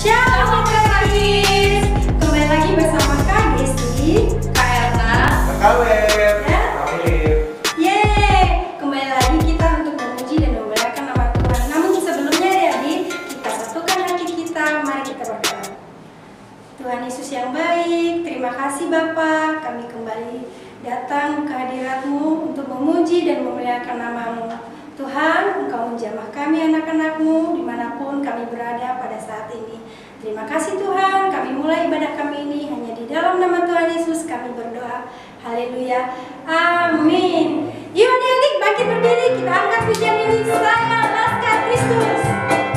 Shalom Kreatif. Kembali lagi bersama Kak Gessi, Kak Erna, Kak Linda. Yeay, kembali lagi kita untuk memuji dan memuliakan nama Tuhan. Namun sebelumnya adik-adik, kita satukan hati kita, mari kita berdoa. Tuhan Yesus yang baik, terima kasih Bapa, kami kembali datang ke hadirat-Mu untuk memuji dan memuliakan nama-Mu. Tuhan, Engkau menjamah kami anak-anak-Mu dimanapun kami berada pada saat ini. Terima kasih Tuhan, kami mulai ibadah kami ini hanya di dalam nama Tuhan Yesus kami berdoa. Haleluya, amin. Yuk adik-adik bangkit berdiri, kita angkat pujian ini. Saya Laskar Kristus. Tidak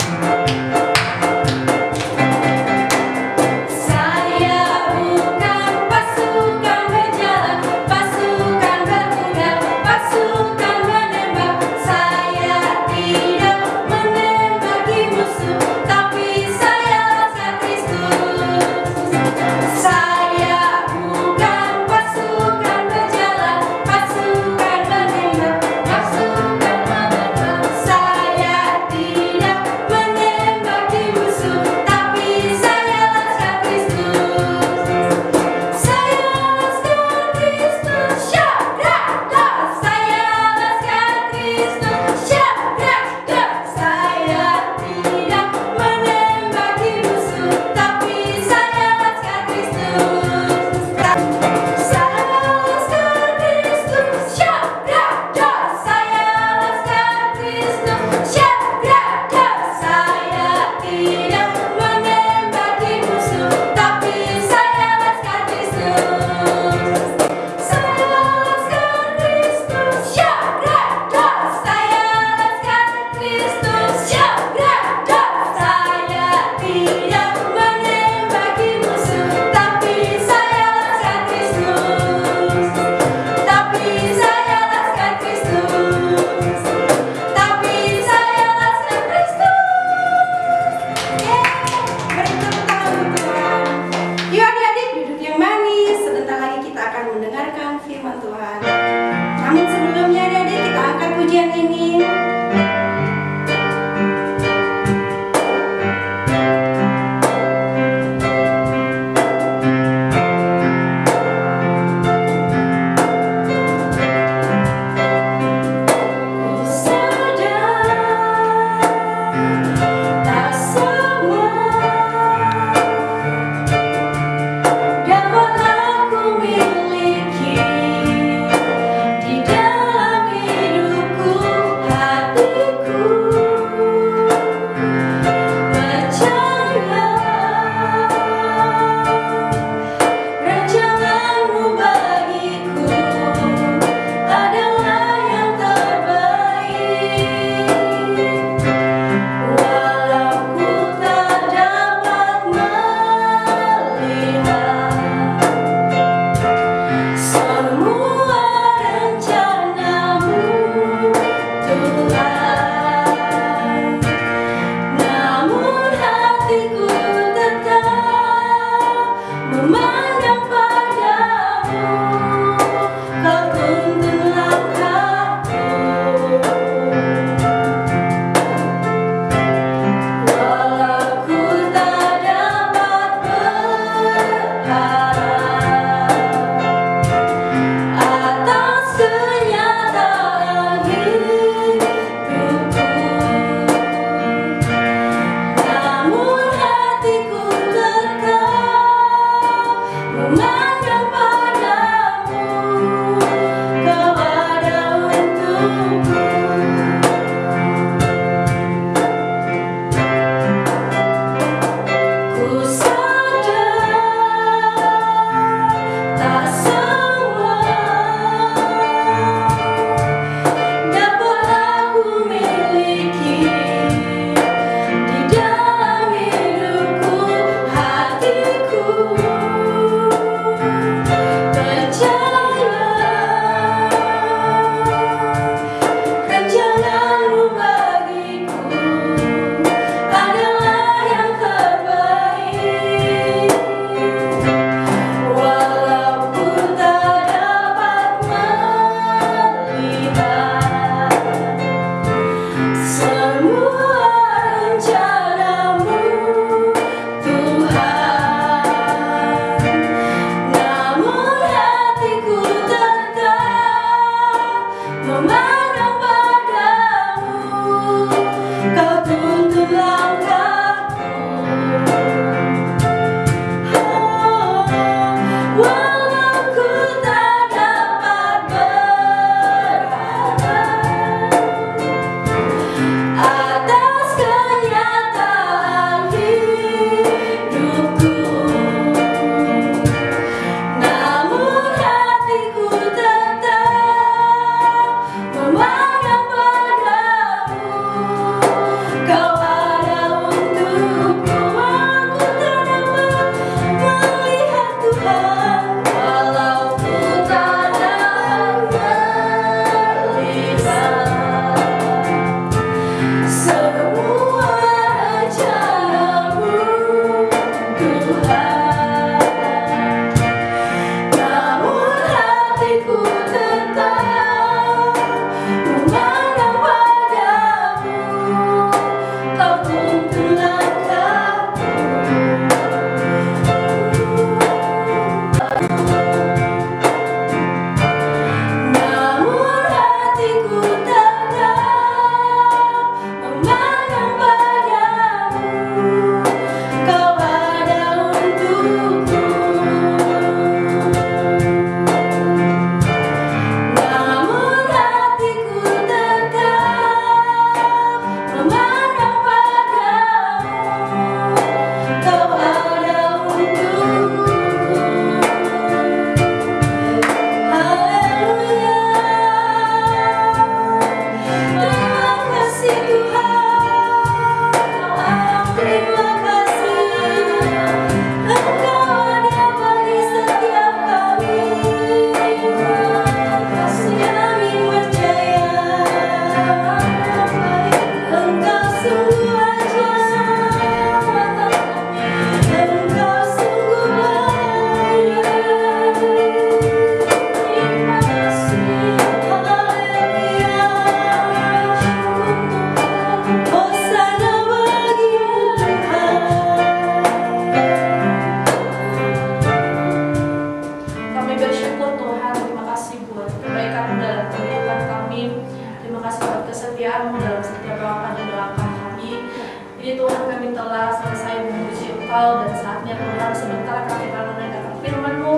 telah selesai memuji Engkau, dan saatnya Tuhan sementara kami mendengarkan firman-Mu,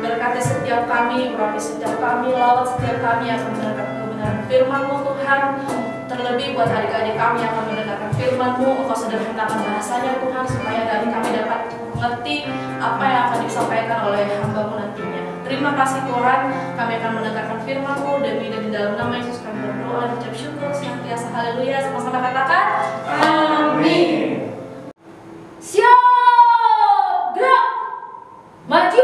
berkati setiap kami, urapi setiap kami, lawat setiap kami yang akan mendengarkan kebenaran firman-Mu Tuhan. Terlebih buat adik-adik kami yang akan mendengarkan firman-Mu, Engkau sederhanakan bahasanya Tuhan, supaya dari kami dapat mengerti apa yang akan disampaikan oleh hamba-Mu nantinya. Terima kasih Tuhan, kami akan mendengarkan firman-Mu, dan di dalam nama Yesus kami berdoa, ucap syukur, senantiasa haleluya, sama-sama katakan amin. Siap, gerak, maju,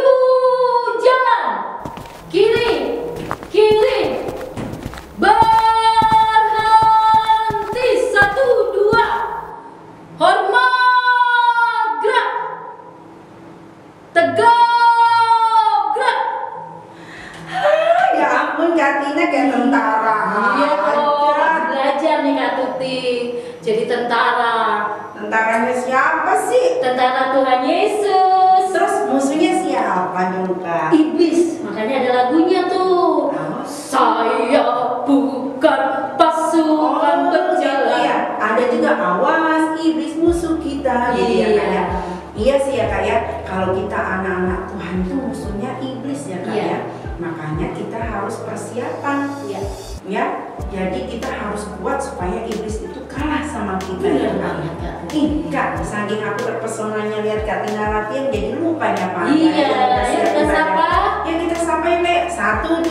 jalan, kiri, kiri, berhenti, 1, 2, hormat, gerak, tegak. Kak Ina kayak tentara. Iya kok, belajar nih Kak Tuti jadi tentara. Tentaranya siapa sih? Tentara Tuhan Yesus. Terus musuhnya siapa dong Kak? Iblis, makanya ada lagunya tuh. Oh. Saya bukan pasukan berjalan. Iya, ada juga awas iblis musuh kita. Iya Kak ya. Iya sih ya Kak ya. Kalau kita anak-anak Tuhan itu musuhnya iblis ya Kak ya. Makanya kita harus persiapan ya. Ya, jadi kita harus kuat supaya iblis itu kalah sama kita. Iya, Kak, saking aku terpesonanya lihat Kak Tina latihan jadi lupa ya Pak. Iya, ya kita sapa. Ya kita sampai Le, 1,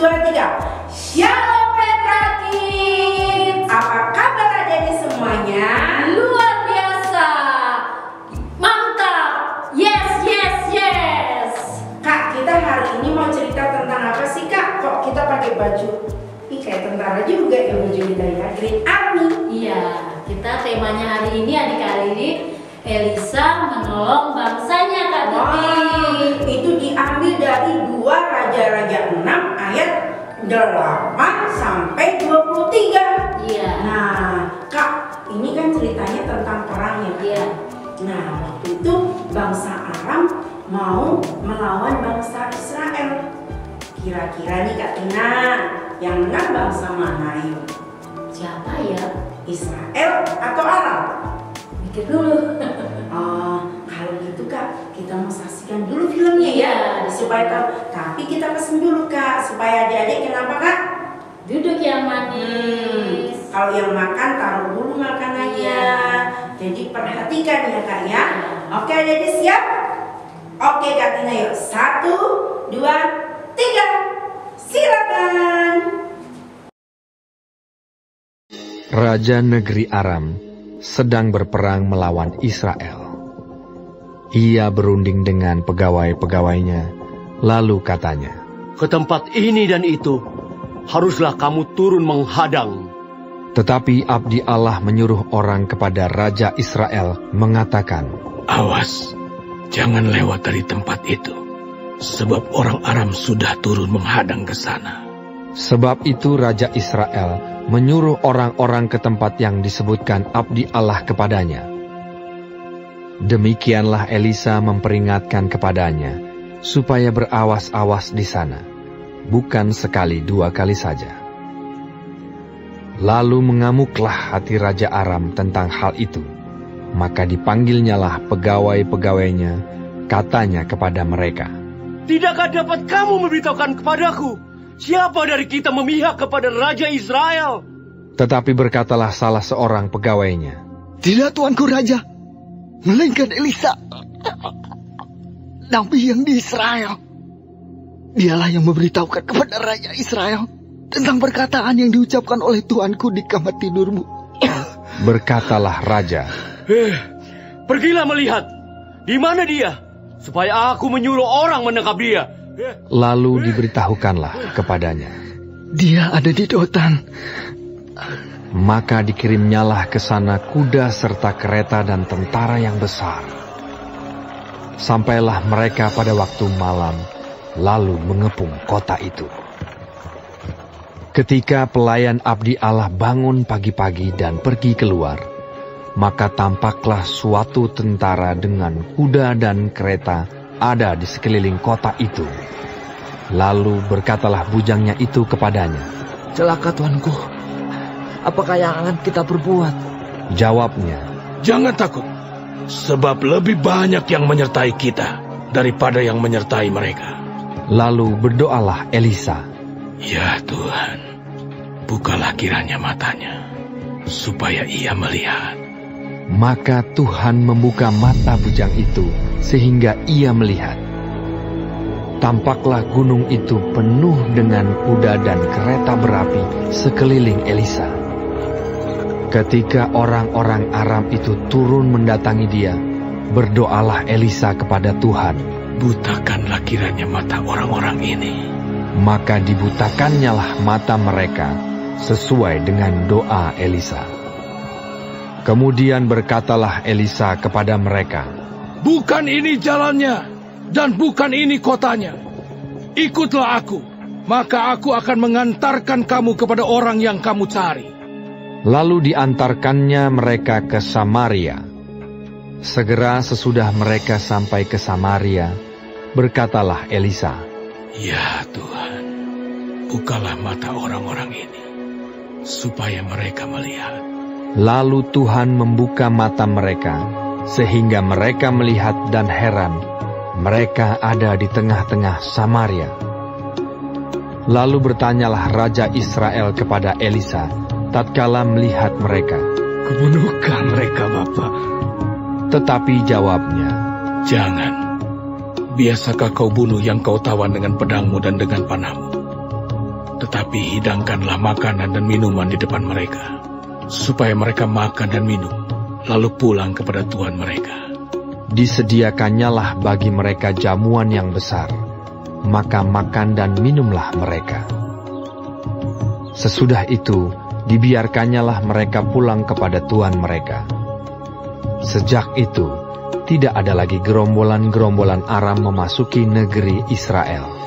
2, 3. Shalom Petrakin. Apa kabar adik-adik semuanya? Luar biasa. Mantap. Yes, yes, yes. Kak, kita hari ini mau cerita apa sih Kak? Kok kita pakai baju? Ih, kayak tentara juga ya baju kita ya, Green Army. Iya, kita temanya hari ini Elisa menolong bangsanya Kak Tuti. Wow, itu diambil dari 2 Raja-Raja 6 ayat 8 sampai 23. Iya. Nah Kak, ini kan ceritanya tentang perang ya Kak? Iya. Nah waktu itu bangsa Aram mau melawan bangsa Israel. Kira-kira nih Kak Ina, yang menang bangsa mana yuk? Siapa ya? Israel atau Aram? Mikir dulu. Kalau gitu Kak, kita mau saksikan dulu filmnya ya, supaya tahu. Tapi kita pesen dulu Kak, supaya adik-adik kenapa Kak? Duduk yang manis. Kalau yang makan taruh dulu makanannya. Jadi perhatikan ya Kak ya. Oke adik-adik siap? Oke Kak Ina yuk, 1, 2, 3, silakan. Raja negeri Aram sedang berperang melawan Israel. Ia berunding dengan pegawai-pegawainya, lalu katanya, "Ke tempat ini dan itu, haruslah kamu turun menghadang." Tetapi abdi Allah menyuruh orang kepada Raja Israel mengatakan, "Awas, jangan lewat dari tempat itu. Sebab orang Aram sudah turun menghadang ke sana." Sebab itu Raja Israel menyuruh orang-orang ke tempat yang disebutkan abdi Allah kepadanya. Demikianlah Elisa memperingatkan kepadanya, supaya berawas-awas di sana, bukan sekali 2 kali saja. Lalu mengamuklah hati Raja Aram tentang hal itu, maka dipanggilnyalah pegawai-pegawainya, katanya kepada mereka, "Tidakkah dapat kamu memberitahukan kepadaku, siapa dari kita memihak kepada Raja Israel?" Tetapi berkatalah salah seorang pegawainya, "Tidak Tuanku Raja, melainkan Elisa, nabi yang di Israel. Dialah yang memberitahukan kepada Raja Israel tentang perkataan yang diucapkan oleh Tuanku di kamar tidurmu." Berkatalah Raja, "Pergilah melihat, di mana dia? Supaya aku menyuruh orang menangkap dia." Lalu diberitahukanlah kepadanya, "Dia ada di Dotan." Maka dikirimnyalah ke sana kuda serta kereta dan tentara yang besar. Sampailah mereka pada waktu malam, lalu mengepung kota itu. Ketika pelayan abdi Allah bangun pagi-pagi dan pergi keluar, maka tampaklah suatu tentara dengan kuda dan kereta ada di sekeliling kota itu. Lalu berkatalah bujangnya itu kepadanya, "Celaka Tuanku, apakah yang akan kita perbuat?" Jawabnya, "Jangan takut, sebab lebih banyak yang menyertai kita daripada yang menyertai mereka. Lalu berdoalah Elisa. Ya Tuhan, bukalah kiranya matanya, supaya ia melihat. Maka Tuhan membuka mata bujang itu, sehingga ia melihat. Tampaklah gunung itu penuh dengan kuda dan kereta berapi sekeliling Elisa. Ketika orang-orang Aram itu turun mendatangi dia, berdoalah Elisa kepada Tuhan. Butakanlah kiranya mata orang-orang ini. Maka dibutakannyalah mata mereka, sesuai dengan doa Elisa. Kemudian berkatalah Elisa kepada mereka, bukan ini jalannya, dan bukan ini kotanya. Ikutlah aku, maka aku akan mengantarkan kamu kepada orang yang kamu cari. Lalu diantarkannya mereka ke Samaria. Segera sesudah mereka sampai ke Samaria, berkatalah Elisa, ya Tuhan, bukalah mata orang-orang ini, supaya mereka melihat. Lalu Tuhan membuka mata mereka, sehingga mereka melihat dan heran. Mereka ada di tengah-tengah Samaria. Lalu bertanyalah Raja Israel kepada Elisa, tatkala melihat mereka. Kemanakah mereka, Bapa? Tetapi jawabnya, jangan. Biasakah kau bunuh yang kau tawan dengan pedangmu dan dengan panahmu? Tetapi hidangkanlah makanan dan minuman di depan mereka, supaya mereka makan dan minum, lalu pulang kepada Tuhan mereka. Disediakannyalah bagi mereka jamuan yang besar, maka makan dan minumlah mereka. Sesudah itu, dibiarkannyalah mereka pulang kepada Tuhan mereka. Sejak itu, tidak ada lagi gerombolan-gerombolan Aram memasuki negeri Israel.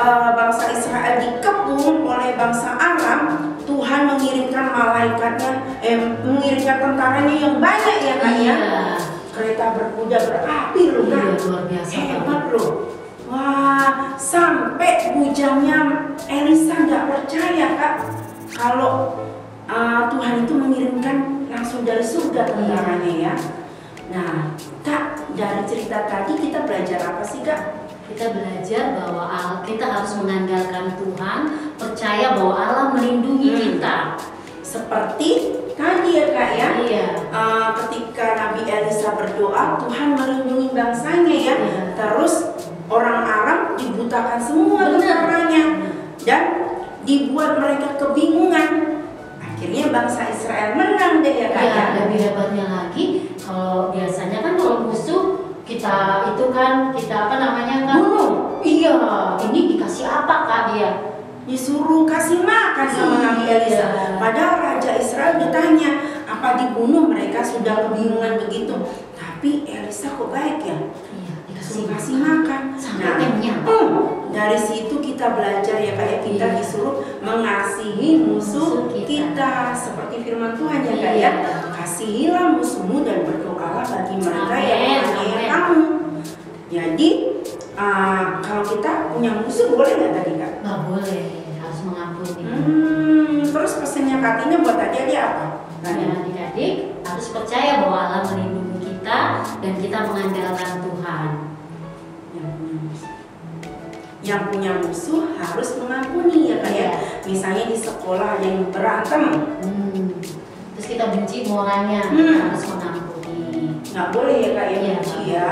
Bangsa Israel dikepung oleh bangsa Aram, Tuhan mengirimkan malaikatnya, mengirimkan tentaranya yang banyak ya Kak ya. Kereta berkuda berapi loh Kak. Hebat loh. Wah, sampai bujangnya Elisa nggak percaya Kak kalau Tuhan itu mengirimkan langsung dari surga tentaranya ya. Nah Kak, dari cerita tadi kita belajar apa sih Kak? Kita belajar bahwa kita harus mengandalkan Tuhan, percaya bahwa Allah melindungi kita. Seperti tadi ya Kak ya, ketika Nabi Elisa berdoa, Tuhan melindungi bangsanya ya. Terus orang Aram dibutakan semua tentaranya dan dibuat mereka kebingungan. Akhirnya bangsa Israel menang deh ya Kak ya. Lebih hebatnya lagi, kalau biasanya kan kalau musuh kita itu kan, kita apa namanya kan? Iya, ini dikasih apa Kak dia? Disuruh kasih makan sama Nabi Elisa. Padahal Raja Israel ditanya, apa dibunuh? Mereka sudah kebingungan begitu. Tapi Elisa kok baik ya? Iya, dikasih makan. Sangat kenyang. Dari situ kita belajar ya Kak ya, kita disuruh mengasihi musuh kita. Seperti firman Tuhan ya Kak ya. Kasihilah musuhmu dan berdoalah bagi mereka yang menganiaya kamu. Jadi kalau kita punya musuh boleh nggak tadi Kak? Nggak boleh, harus mengampuni. Terus pesannya Kak Ina buat adik-adik apa? Adik-adik harus percaya bahwa Allah melindungi kita dan kita mengandalkan Tuhan. Yang punya musuh harus mengampuni ya Kak ya. Misalnya di sekolah ada yang berantem. Terus kita benci orangnya, harus mengampuni. Nggak boleh ya Kak yang benci ya.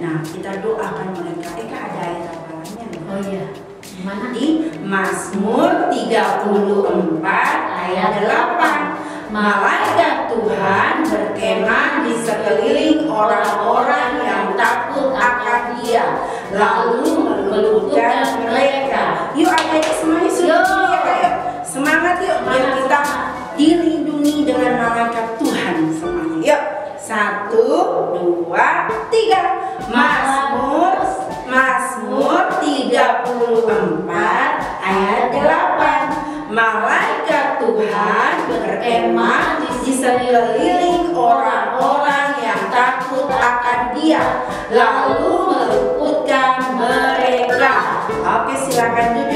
Nah kita doakan mereka. Kak ada ayat apalanya? Oh iya, mana? Di Mazmur 34 ayat 8. Malaikat Tuhan berkemah di sekeliling orang-orang yang takut akan Dia, lalu meluluhkan mereka. Yuk adik-adik semuanya sudah ya Kak yuk. Semangat yuk biar kita dilindungi dengan malaikat Tuhan semuanya. Yuk, 1, 2, 3. Mazmur 34. 4 ayat 8. Malaikat Tuhan berkemah di seliling orang-orang yang takut akan Dia, lalu meluputkan mereka. Oke, silakan.